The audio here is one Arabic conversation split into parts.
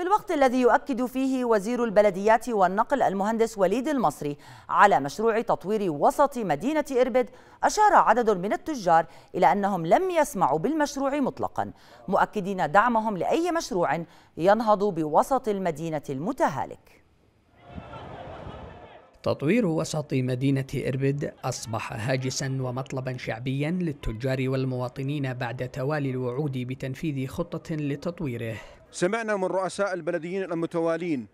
في الوقت الذي يؤكد فيه وزير البلديات والنقل المهندس وليد المصري على مشروع تطوير وسط مدينة إربد، أشار عدد من التجار إلى أنهم لم يسمعوا بالمشروع مطلقا، مؤكدين دعمهم لأي مشروع ينهض بوسط المدينة المتهالك. تطوير وسط مدينة إربد أصبح هاجسا ومطلبا شعبيا للتجار والمواطنين بعد توالي الوعود بتنفيذ خطة لتطويره. سمعنا من رؤساء البلديين المتوالين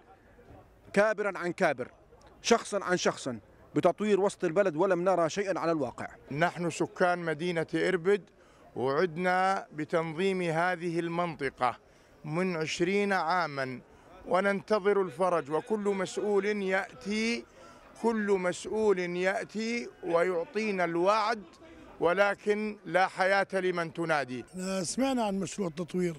كابرا عن كابر، شخصا عن شخصا، بتطوير وسط البلد ولم نرى شيئا على الواقع. نحن سكان مدينة إربد وعدنا بتنظيم هذه المنطقة من 20 عاما وننتظر الفرج، وكل مسؤول يأتي ويعطينا الوعد، ولكن لا حياة لمن تنادي. سمعنا عن مشروع التطوير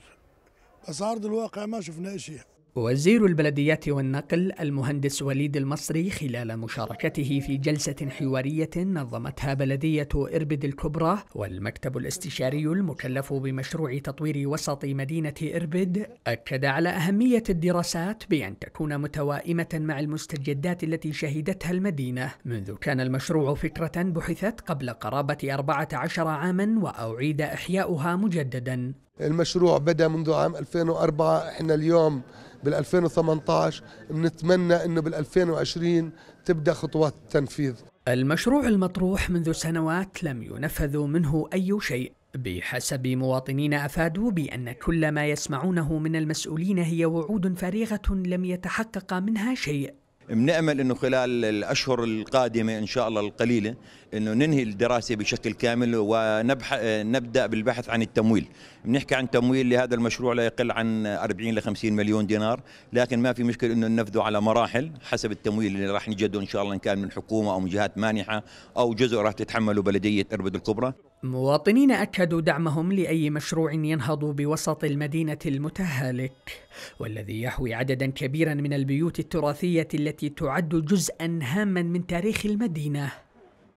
بس عرض الواقع ما شفنا شيء. وزير البلديات والنقل المهندس وليد المصري خلال مشاركته في جلسة حوارية نظمتها بلدية إربد الكبرى والمكتب الاستشاري المكلف بمشروع تطوير وسط مدينة إربد، أكد على أهمية الدراسات بأن تكون متوائمة مع المستجدات التي شهدتها المدينة، منذ كان المشروع فكرة بحثت قبل قرابة 14 عاما وأعيد إحياؤها مجددا. المشروع بدأ منذ عام 2004، احنا اليوم بال2018، بنتمنى انه بال2020 تبدأ خطوات التنفيذ. المشروع المطروح منذ سنوات لم ينفذ منه أي شيء، بحسب مواطنين أفادوا بأن كل ما يسمعونه من المسؤولين هي وعود فارغة لم يتحقق منها شيء. بنأمل أنه خلال الأشهر القادمة إن شاء الله القليلة أنه ننهي الدراسة بشكل كامل ونبدأ بالبحث عن التمويل. بنحكي عن تمويل لهذا المشروع لا يقل عن 40 ل 50 مليون دينار، لكن ما في مشكلة أنه ننفذه على مراحل حسب التمويل اللي راح نجده إن شاء الله، إن كان من حكومة أو من جهات مانحة أو جزء راح تتحمله بلدية إربد الكبرى. مواطنين أكدوا دعمهم لأي مشروع ينهض بوسط المدينة المتهالك، والذي يحوي عددا كبيرا من البيوت التراثية التي تعد جزءا هاما من تاريخ المدينة.